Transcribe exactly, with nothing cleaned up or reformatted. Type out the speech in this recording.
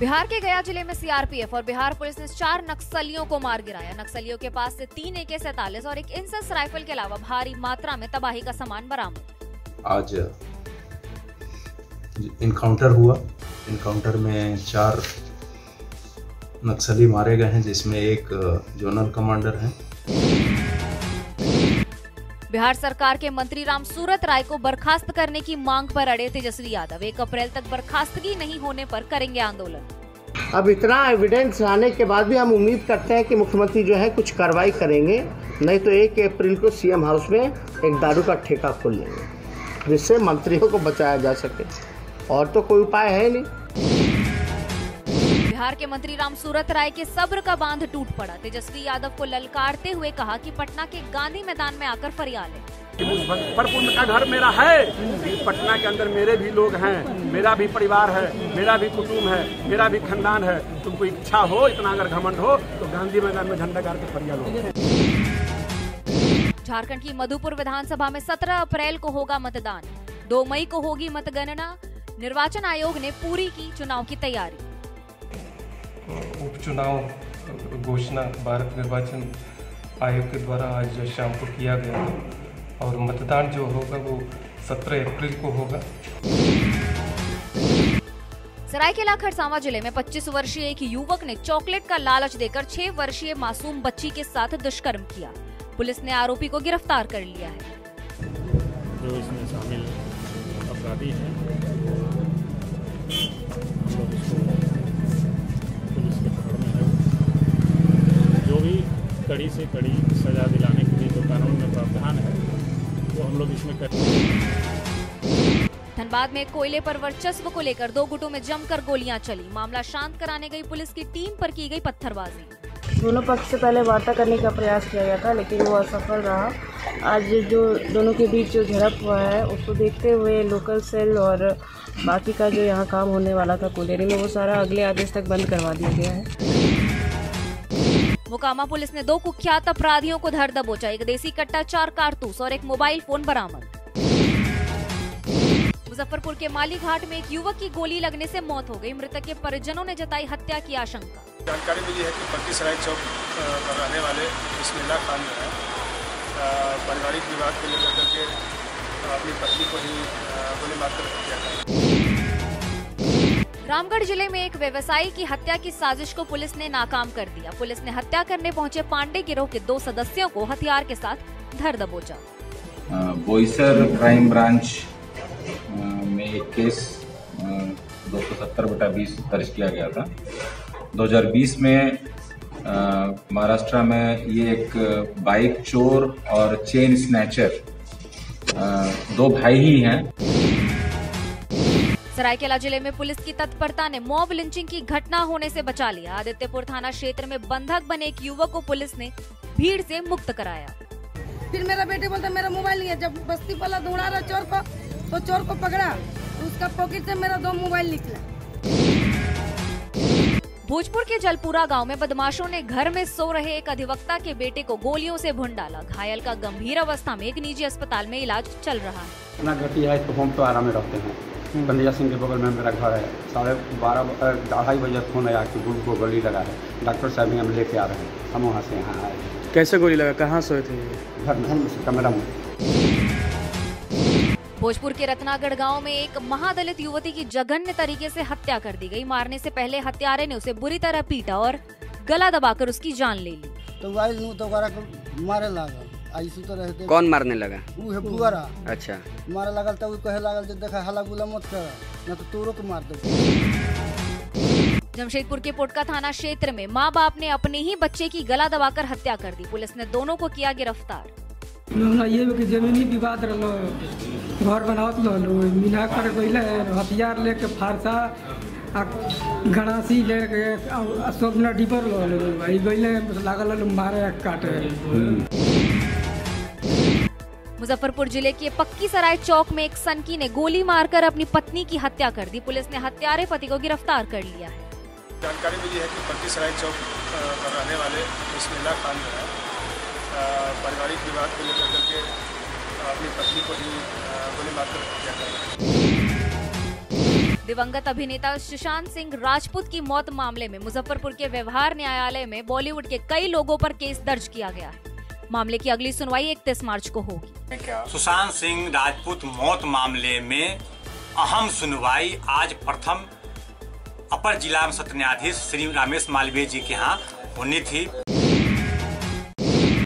बिहार के गया जिले में सीआरपीएफ और बिहार पुलिस ने चार नक्सलियों को मार गिराया। नक्सलियों के पास से तीन एके सैंतालीस और एक इनसास राइफल के अलावा भारी मात्रा में तबाही का सामान बरामद। आज इनकाउंटर हुआ। इनकाउंटर में चार नक्सली मारे गए हैं, जिसमें एक जोनल कमांडर है। बिहार सरकार के मंत्री राम सूरत राय को बर्खास्त करने की मांग पर अड़े तेजस्वी यादव। एक अप्रैल तक बर्खास्तगी नहीं होने पर करेंगे आंदोलन। अब इतना एविडेंस आने के बाद भी हम उम्मीद करते हैं कि मुख्यमंत्री जो है कुछ कार्रवाई करेंगे, नहीं तो एक अप्रैल को सीएम हाउस में एक दारू का ठेका खोल लेंगे, जिससे मंत्रियों को बचाया जा सके। और तो कोई उपाय है नहीं। बिहार के मंत्री राम सूरत राय के सब्र का बांध टूट पड़ा। तेजस्वी यादव को ललकारते हुए कहा कि पटना के गांधी मैदान में आकर फरियाद है। मुजफ्फरपुर का घर मेरा है, पटना के अंदर मेरे भी लोग हैं, मेरा भी परिवार है, मेरा भी कुटुंब है, मेरा भी खानदान है। तुमको इच्छा हो, इतना अगर घमंड हो तो गांधी मैदान में झंडा गाड़ के फरियाद हो। झारखण्ड की मधुपुर विधानसभा में सत्रह अप्रैल को होगा मतदान। दो मई को होगी मतगणना। निर्वाचन आयोग ने पूरी की चुनाव की तैयारी। उपचुनाव घोषणा भारत निर्वाचन आयोग के द्वारा आज शाम को किया गया और मतदान जो होगा वो सत्रह अप्रैल को होगा। सरायकेला खरसावां जिले में पच्चीस वर्षीय एक युवक ने चॉकलेट का लालच देकर छह वर्षीय मासूम बच्ची के साथ दुष्कर्म किया। पुलिस ने आरोपी को गिरफ्तार कर लिया है। जो इसमें शामिल अपराधी हैं कड़ी से कड़ी सजा दिलाने के लिए जो कानून में प्रावधान है वो हम लोग इसमें करते हैं। धनबाद में कोयले पर वर्चस्व को लेकर दो गुटों में जमकर गोलियां चली। मामला शांत कराने गई पुलिस की टीम पर की गई पत्थरबाजी। दोनों पक्ष से पहले वार्ता करने का प्रयास किया गया था, लेकिन वो असफल रहा। आज जो दोनों के बीच जो झड़प हुआ है उसको देखते हुए लोकल सेल और बाकी का जो यहाँ काम होने वाला था कोयले में, वो सारा अगले आदेश तक बंद करवा दिया गया है। मोकामा पुलिस ने दो कुख्यात अपराधियों को धर दबोचा। एक देसी कट्टा, चार कारतूस और एक मोबाइल फोन बरामद। मुजफ्फरपुर के मालीघाट में एक युवक की गोली लगने से मौत हो गई। मृतक के परिजनों ने जताई हत्या की आशंका। जानकारी मिली है कि पक्की सराय चौक पर रहने वाले बिस्मिल्ला खान जो है पारिवारिक विवाद को लेकर के अपनी पत्नी को ही गोली मारकर हत्या की। रामगढ़ जिले में एक व्यवसायी की हत्या की साजिश को पुलिस ने नाकाम कर दिया। पुलिस ने हत्या करने पहुंचे पांडे गिरोह के दो सदस्यों को हथियार के साथ धर दबोचा। बोईसर क्राइम ब्रांच में एक केस दो सौ सत्तर बटा बीस दर्ज किया गया था। दो हज़ार बीस में महाराष्ट्र में ये एक बाइक चोर और चेन स्नैचर दो भाई ही हैं। सरायकेला जिले में पुलिस की तत्परता ने मॉब लिंचिंग की घटना होने से बचा लिया। आदित्यपुर थाना क्षेत्र में बंधक बने एक युवक को पुलिस ने भीड़ से मुक्त कराया। फिर मेरा बेटे बोलता मेरा मोबाइल नहीं है। जब बस्ती वाला दौड़ा रहा चोर को, तो चोर को पकड़ा, उसका पॉकेट से मेरा दो मोबाइल निकला। भोजपुर के जलपुरा गाँव में बदमाशों ने घर में सो रहे एक अधिवक्ता के बेटे को गोलियों से भून डाला। घायल का गंभीर अवस्था में एक निजी अस्पताल में इलाज चल रहा है। इतना घटिया है, तो हम तो आराम में रखते हैं। बंदिया सिंह के बगल में मेरा घर है। साढ़े बारह ढाई बजे फोन आया कि गुड़ को गोली लगा है। डॉक्टर साहब हम लेके आ रहे हैं। हम वहाँ से यहाँ आए। कैसे गोली लगा? कहाँ सोए थे? घर में कमरा में। भोजपुर के रत्नागढ़ गांव में एक महादलित युवती की जघन्य तरीके से हत्या कर दी गई। मारने से पहले हत्यारे ने उसे बुरी तरह पीटा और गला दबाकर उसकी जान ले ली। तो मारे लगा। कौन मारने लगा? अच्छा, मारे लगल तब कहे लगल जे देखा हल्ला गुला मत कर, न तो तोरो को मार दे। जमशेदपुर के पोड़का थाना क्षेत्र में माँ बाप ने अपने ही बच्चे की गला दबाकर हत्या कर दी। पुलिस ने दोनों को किया गिरफ्तार। ये कि जमीनी विवाद रहो, घर बनावत रहो, मीना कर गईले हथियार लेके फारसा गणासी लेके अशोकना डिपर रहो लागल मारे काटे। मुजफ्फरपुर जिले के पक्की सराय चौक में एक सनकी ने गोली मारकर अपनी पत्नी की हत्या कर दी। पुलिस ने हत्यारे पति को गिरफ्तार कर लिया है। जानकारी मिली है कि पक्की सराय चौक पर रहने वाले बिस्मिल्ला खान जो है पारिवारिक विवाद को लेकर के अपनी पत्नी को गोली मारकर हत्या कर दी। दिवंगत अभिनेता सुशांत सिंह राजपूत की मौत मामले में मुजफ्फरपुर के व्यवहार न्यायालय में बॉलीवुड के कई लोगों पर केस दर्ज किया गया है। मामले की अगली सुनवाई इकतीस मार्च को होगी। सुशांत सिंह राजपूत मौत मामले में अहम सुनवाई आज प्रथम अपर जिला सत्र न्यायाधीश श्री रमेश मालवीय जी के यहाँ होनी थी।